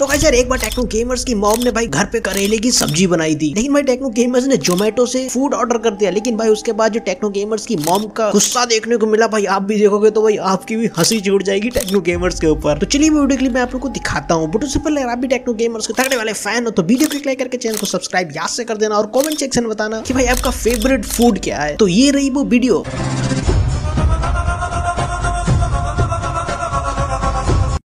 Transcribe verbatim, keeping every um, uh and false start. तो गाइस यार एक बार टेक्नो गेमर्स की मॉम ने भाई घर पे करेले की सब्जी बनाई थी, लेकिन भाई टेक्नो गेमर्स ने जोमेटो से फूड ऑर्डर कर दिया। लेकिन भाई उसके बाद जो टेक्नो गेमर्स की मॉम का गुस्सा देखने को मिला भाई, आप भी देखोगे तो भाई आपकी भी हंसी छूट जाएगी टेक्नो गेमर्स के ऊपर। तो चलिए वीडियो क्लिप मैं आप लोग को दिखाता हूँ। बट उससे पहले आप भी टेक्नो गेमर्स के तगड़े वाले फैन हो तो वीडियो को लाइक करके चैनल को सब्सक्राइब याद से कर देना और कॉमेंट सेक्शन में बताना की भाई आपका फेवरेट फूड क्या है। तो ये रही वो वीडियो।